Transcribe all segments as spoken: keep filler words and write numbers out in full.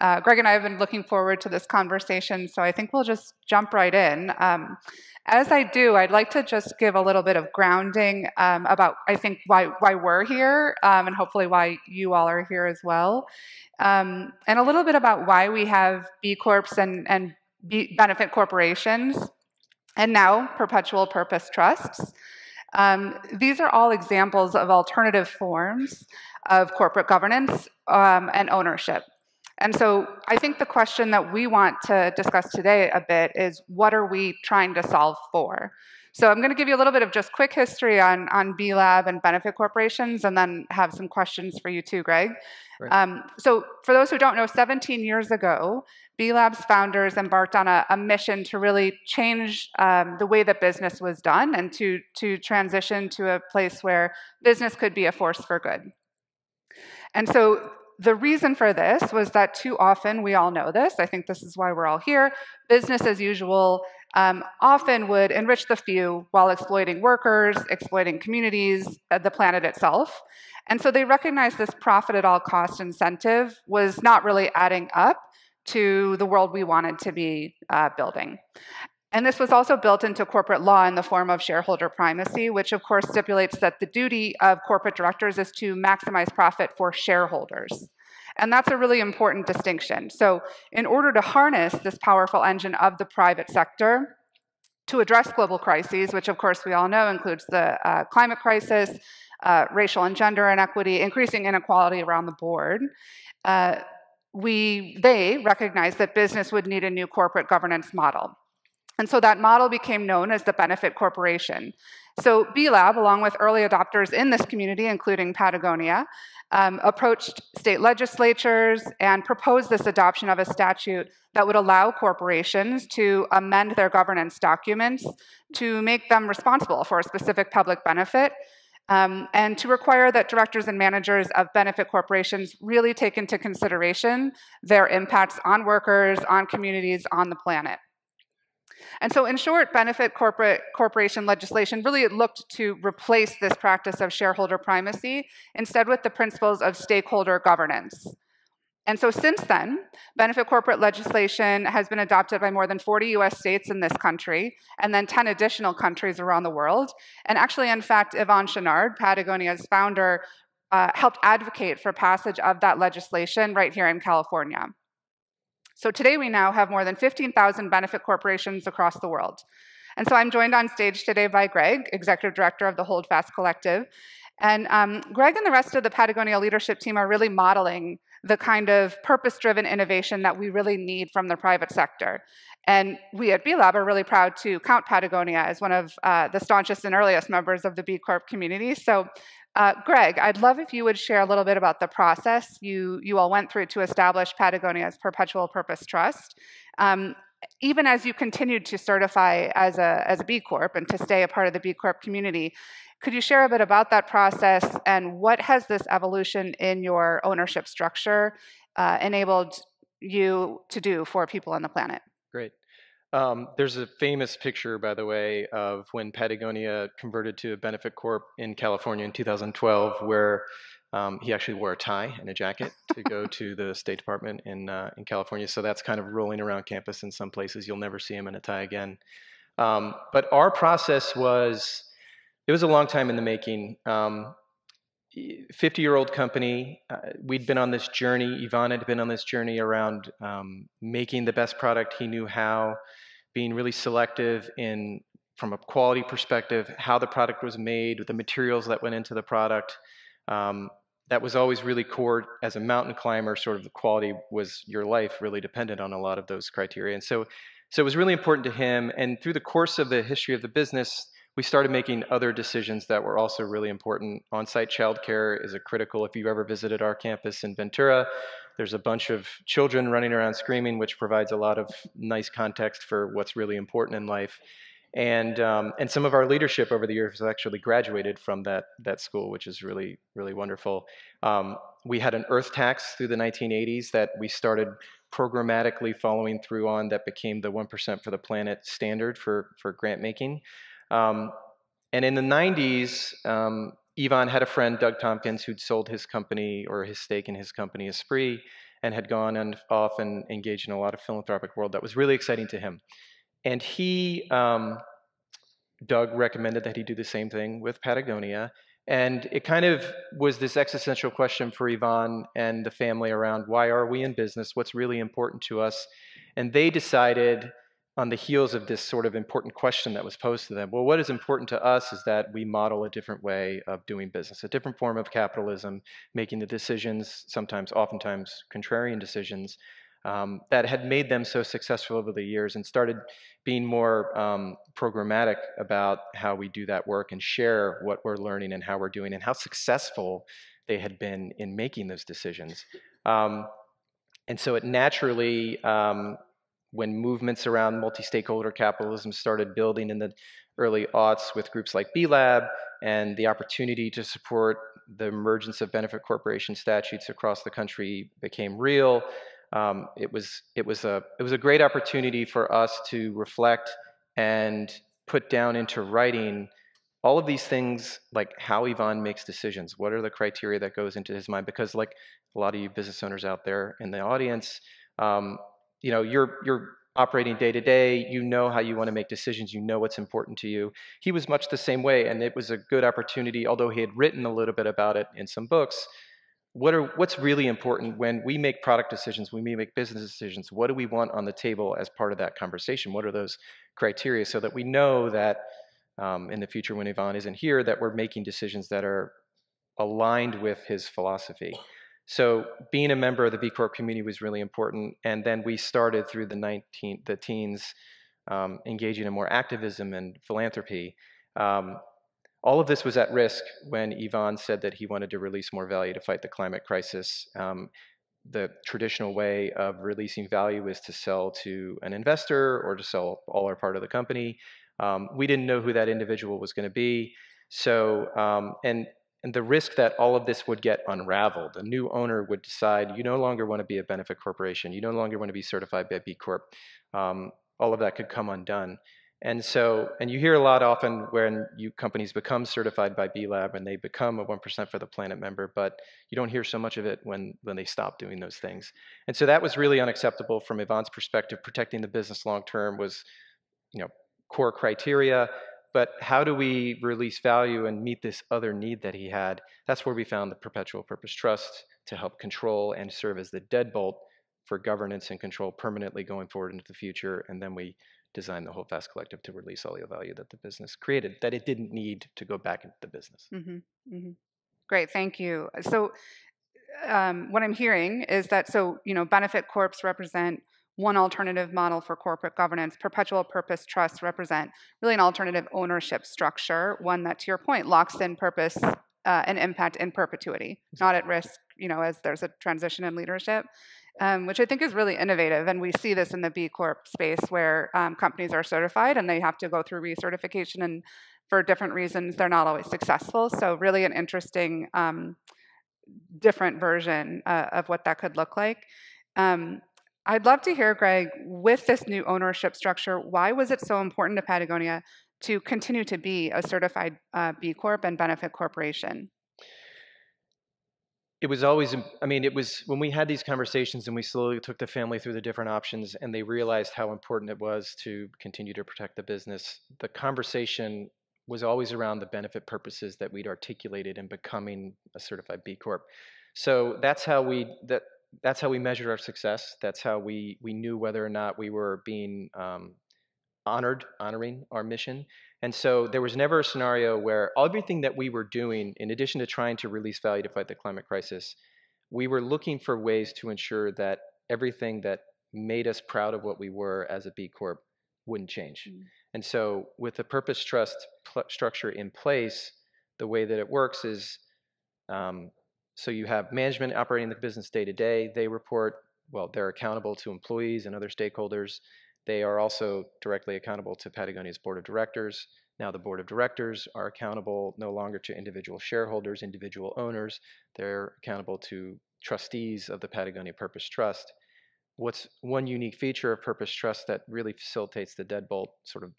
Uh, Greg and I have been looking forward to this conversation, so I think we'll just jump right in. Um, as I do, I'd like to just give a little bit of grounding um, about, I think, why, why we're here, um, and hopefully why you all are here as well, um, and a little bit about why we have B Corps and, and B benefit corporations, and now perpetual purpose trusts. Um, these are all examples of alternative forms of corporate governance um, and ownership. And so I think the question that we want to discuss today a bit is, what are we trying to solve for? So I'm going to give you a little bit of just quick history on, on B Lab and benefit corporations, and then have some questions for you too, Greg. Right. Um, so for those who don't know, seventeen years ago, B Lab's founders embarked on a, a mission to really change um, the way that business was done, and to, to transition to a place where business could be a force for good. And so the reason for this was that too often, we all know this, I think this is why we're all here, business as usual um, often would enrich the few while exploiting workers, exploiting communities, uh, the planet itself. And so they recognized this profit at all cost incentive was not really adding up to the world we wanted to be uh, building. And this was also built into corporate law in the form of shareholder primacy, which of course stipulates that the duty of corporate directors is to maximize profit for shareholders. And that's a really important distinction. So in order to harness this powerful engine of the private sector to address global crises, which of course we all know includes the uh, climate crisis, uh, racial and gender inequity, increasing inequality around the board, uh, we, they recognized that business would need a new corporate governance model. And so that model became known as the benefit corporation. So B Lab, along with early adopters in this community, including Patagonia, um, approached state legislatures and proposed this adoption of a statute that would allow corporations to amend their governance documents to make them responsible for a specific public benefit, um, and to require that directors and managers of benefit corporations really take into consideration their impacts on workers, on communities, on the planet. And so in short, benefit corporate corporation legislation really looked to replace this practice of shareholder primacy, instead with the principles of stakeholder governance. And so since then, benefit corporate legislation has been adopted by more than forty U S states in this country, and then ten additional countries around the world. And actually, in fact, Yvon Chouinard, Patagonia's founder, uh, helped advocate for passage of that legislation right here in California. So today we now have more than fifteen thousand benefit corporations across the world. And so I'm joined on stage today by Greg, Executive Director of the Holdfast Collective. And um, Greg and the rest of the Patagonia leadership team are really modeling the kind of purpose-driven innovation that we really need from the private sector. And we at B Lab are really proud to count Patagonia as one of uh, the staunchest and earliest members of the B Corp community. So Uh, Greg, I'd love if you would share a little bit about the process you, you all went through to establish Patagonia's Perpetual Purpose Trust, um, even as you continued to certify as a, as a B Corp and to stay a part of the B Corp community. Could you share a bit about that process, and what has this evolution in your ownership structure uh, enabled you to do for people on the planet? Great. Um, there's a famous picture, by the way, of when Patagonia converted to a benefit corp in California in two thousand twelve, where um, he actually wore a tie and a jacket to go to the State Department in, uh, in California. So that's kind of rolling around campus in some places. You'll never see him in a tie again. Um, but our process was, it was a long time in the making. Um, fifty-year-old company. Uh, we'd been on this journey. Yvon had been on this journey around um, making the best product he knew how, being really selective in from a quality perspective, how the product was made, the materials that went into the product. Um, that was always really core as a mountain climber. Sort of the quality was your life, really dependent on a lot of those criteria. And so, so it was really important to him. And through the course of the history of the business, we started making other decisions that were also really important. On-site childcare is a critical. If you've ever visited our campus in Ventura, there's a bunch of children running around screaming, which provides a lot of nice context for what's really important in life. And um, and some of our leadership over the years has actually graduated from that that school, which is really really wonderful. Um, we had an earth tax through the nineteen eighties that we started programmatically following through on. That became the one percent for the Planet standard for for grant making. Um, and in the nineties, um, Yvon had a friend, Doug Tompkins, who'd sold his company or his stake in his company, Esprit, and had gone and off and engaged in a lot of philanthropic world that was really exciting to him. And he, um, Doug recommended that he do the same thing with Patagonia. And it kind of was this existential question for Yvon and the family around, why are we in business? What's really important to us? And they decided, on the heels of this sort of important question that was posed to them, well, what is important to us is that we model a different way of doing business, a different form of capitalism, making the decisions, sometimes, oftentimes, contrarian decisions, um, that had made them so successful over the years, and started being more um, programmatic about how we do that work and share what we're learning and how we're doing and how successful they had been in making those decisions. Um, and so it naturally, um, when movements around multi-stakeholder capitalism started building in the early aughts with groups like B Lab and the opportunity to support the emergence of benefit corporation statutes across the country became real, um, it was it was a it was a great opportunity for us to reflect and put down into writing all of these things, like how Yvon makes decisions, what are the criteria that goes into his mind, because like a lot of you business owners out there in the audience, um, you know, you're, you're operating day to day, you know how you want to make decisions, you know what's important to you. He was much the same way, and it was a good opportunity, although he had written a little bit about it in some books. What are, what's really important when we make product decisions, when we make business decisions, what do we want on the table as part of that conversation? What are those criteria, so that we know that um, in the future when Yvon isn't here, that we're making decisions that are aligned with his philosophy. So being a member of the B Corp community was really important, and then we started through the nineteen, the teens um, engaging in more activism and philanthropy. Um, all of this was at risk when Yvon said that he wanted to release more value to fight the climate crisis. Um, the traditional way of releasing value is to sell to an investor or to sell all or part of the company. Um, we didn't know who that individual was going to be, so um, and. And the risk that all of this would get unraveled. A new owner would decide, you no longer want to be a benefit corporation. You no longer want to be certified by B Corp. Um, all of that could come undone. And so, and you hear a lot often when you companies become certified by B Lab and they become a one percent for the Planet member, but you don't hear so much of it when, when they stop doing those things. And so that was really unacceptable from Yvon's perspective. Protecting the business long-term was, you know, core criteria. But how do we release value and meet this other need that he had? That's where we found the Perpetual Purpose Trust to help control and serve as the deadbolt for governance and control permanently going forward into the future. And then we designed the Holdfast Collective to release all the value that the business created, that it didn't need to go back into the business. Mm-hmm. Mm-hmm. Great, thank you. So um, what I'm hearing is that, so, you know, benefit corps represent one alternative model for corporate governance. Perpetual purpose trusts represent really an alternative ownership structure, one that, to your point, locks in purpose uh, and impact in perpetuity, not at risk, you know, as there's a transition in leadership, um, which I think is really innovative. And we see this in the B Corp space where um, companies are certified and they have to go through recertification, and for different reasons, they're not always successful. So really an interesting, um, different version uh, of what that could look like. Um, I'd love to hear, Greg, with this new ownership structure, why was it so important to Patagonia to continue to be a certified uh, B Corp and benefit corporation? It was always, I mean, it was when we had these conversations and we slowly took the family through the different options and they realized how important it was to continue to protect the business. The conversation was always around the benefit purposes that we'd articulated in becoming a certified B Corp. So that's how we, that. That's how we measured our success. That's how we we knew whether or not we were being um, honored, honoring our mission. And so there was never a scenario where everything that we were doing, in addition to trying to release value to fight the climate crisis, we were looking for ways to ensure that everything that made us proud of what we were as a B Corp wouldn't change. Mm-hmm. And so with the Purpose Trust structure in place, the way that it works is um, so you have management operating the business day to day. They report, well, they're accountable to employees and other stakeholders. They are also directly accountable to Patagonia's board of directors. Now the board of directors are accountable no longer to individual shareholders, individual owners. They're accountable to trustees of the Patagonia Purpose Trust. What's one unique feature of Purpose Trust that really facilitates the deadbolt sort of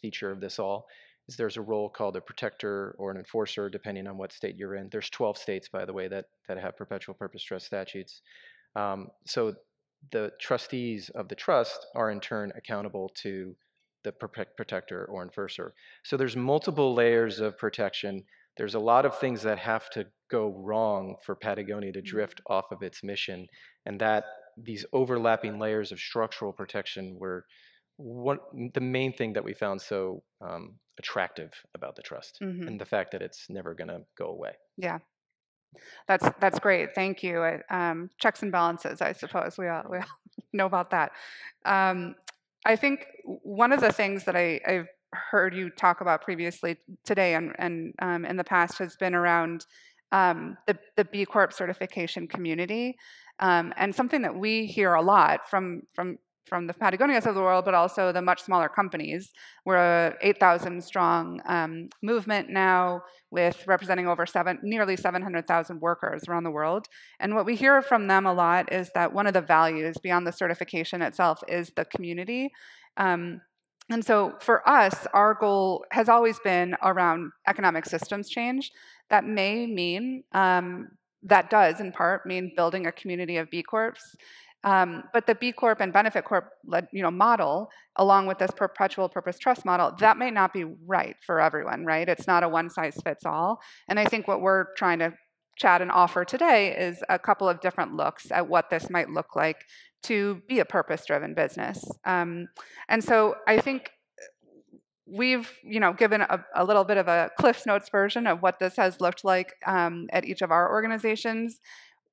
feature of this all? There's a role called a protector or an enforcer, depending on what state you're in. There's twelve states, by the way, that, that have perpetual purpose trust statutes. Um, so the trustees of the trust are in turn accountable to the protector or enforcer. So there's multiple layers of protection. There's a lot of things that have to go wrong for Patagonia to drift off of its mission, and that these overlapping layers of structural protection were one, the main thing that we found so um, attractive about the trust, mm-hmm. and the fact that it's never going to go away. Yeah. That's that's great. Thank you. I, um, checks and balances, I suppose. We all, we all know about that. Um, I think one of the things that I, I've heard you talk about previously today and, and um, in the past has been around um, the, the B Corp certification community, um, and something that we hear a lot from from from the Patagonias of the world, but also the much smaller companies. We're a eight thousand strong um, movement now, with representing over seven, nearly seven hundred thousand workers around the world. And what we hear from them a lot is that one of the values beyond the certification itself is the community. Um, and so for us, our goal has always been around economic systems change. That may mean, um, that does in part mean building a community of B Corps. Um, but the B Corp and Benefit Corp led, you know, model, along with this perpetual purpose trust model, that may not be right for everyone, right? It's not a one-size-fits-all. And I think what we're trying to chat and offer today is a couple of different looks at what this might look like to be a purpose-driven business. Um, and so I think we've, you know, given a, a little bit of a Cliff's Notes version of what this has looked like um, at each of our organizations.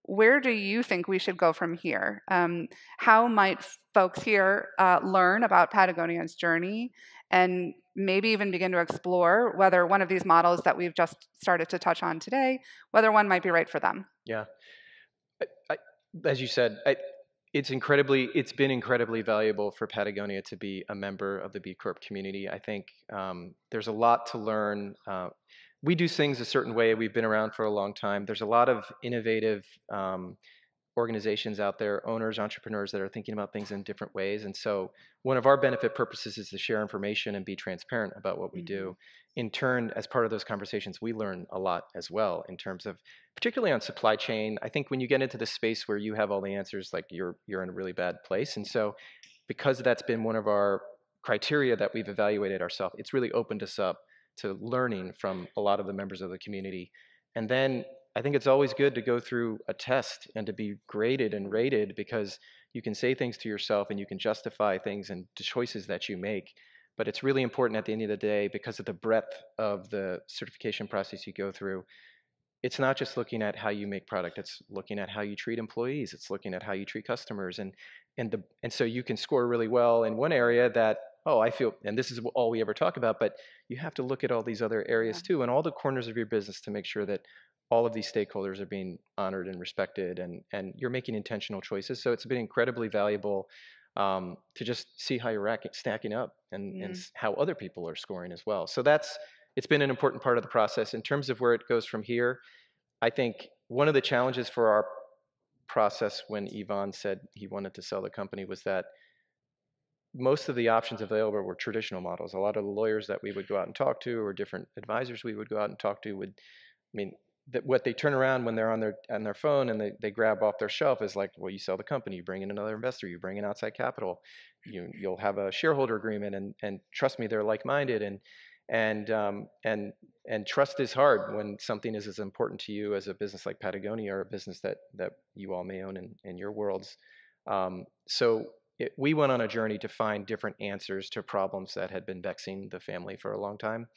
Where do you think we should go from here? Um, how might folks here uh, learn about Patagonia's journey, and maybe even begin to explore whether one of these models that we've just started to touch on today, whether one might be right for them? Yeah. I, I, as you said, I, it's incredibly, it's been incredibly valuable for Patagonia to be a member of the B Corp community. I think um, there's a lot to learn. Uh, We do things a certain way. We've been around for a long time. There's a lot of innovative um, organizations out there, owners, entrepreneurs that are thinking about things in different ways. And so one of our benefit purposes is to share information and be transparent about what we do. In turn, as part of those conversations, we learn a lot as well in terms of, particularly on supply chain. I think when you get into the space where you have all the answers, like you're, you're in a really bad place. And so because that's been one of our criteria that we've evaluated ourselves, it's really opened us up to learning from a lot of the members of the community. And then I think it's always good to go through a test and to be graded and rated, because you can say things to yourself and you can justify things and choices that you make. But it's really important at the end of the day, because of the breadth of the certification process you go through, it's not just looking at how you make product, it's looking at how you treat employees, it's looking at how you treat customers. And, and, the, and so you can score really well in one area that, oh, I feel, and this is all we ever talk about, but you have to look at all these other areas too, and all the corners of your business, to make sure that all of these stakeholders are being honored and respected, and, and you're making intentional choices. So it's been incredibly valuable um, to just see how you're racking, stacking up and, mm. and how other people are scoring as well. So that's, it's been an important part of the process. In terms of where it goes from here, I think one of the challenges for our process when Yvon said he wanted to sell the company was that most of the options available were traditional models. A lot of the lawyers that we would go out and talk to, or different advisors we would go out and talk to, would, I mean, that what they turn around when they're on their on their phone and they, they grab off their shelf is like, well, you sell the company, you bring in another investor, you bring in outside capital, you, you'll have a shareholder agreement, and and trust me, they're like-minded, and and um, and and trust is hard when something is as important to you as a business like Patagonia, or a business that that you all may own in in your worlds. Um, so. It, we went on a journey to find different answers to problems that had been vexing the family for a long time.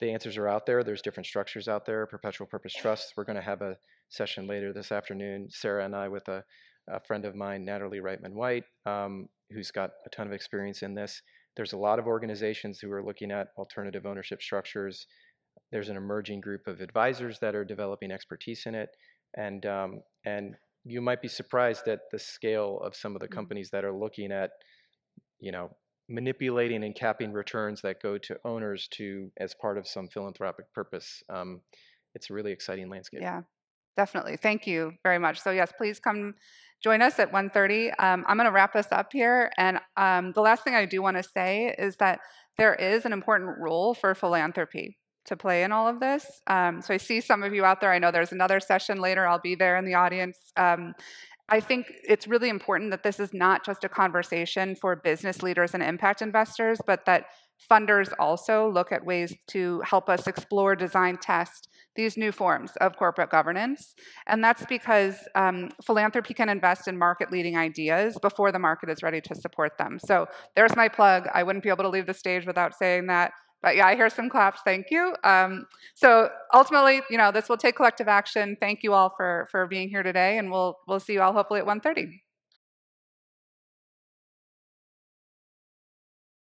The answers are out there. There's different structures out there. Perpetual Purpose Trusts. We're going to have a session later this afternoon, Sarah and I, with a, a friend of mine, Natalie Reitman-White, um, who's got a ton of experience in this. There's a lot of organizations who are looking at alternative ownership structures. There's an emerging group of advisors that are developing expertise in it, and um, and. You might be surprised at the scale of some of the companies that are looking at, you know, manipulating and capping returns that go to owners to as part of some philanthropic purpose. Um, it's a really exciting landscape. Yeah, definitely. Thank you very much. So yes, please come join us at one thirty. Um, I'm going to wrap us up here. And um, the last thing I do want to say is that there is an important role for philanthropy to play in all of this. Um, so I see some of you out there. I know there's another session later. I'll be there in the audience. Um, I think it's really important that this is not just a conversation for business leaders and impact investors, but that funders also look at ways to help us explore, design, test these new forms of corporate governance. And that's because um, philanthropy can invest in market-leading ideas before the market is ready to support them. So there's my plug. I wouldn't be able to leave the stage without saying that. But yeah, I hear some claps. Thank you. Um, so ultimately, you know, this will take collective action. Thank you all for for being here today, and we'll we'll see you all hopefully at one thirty.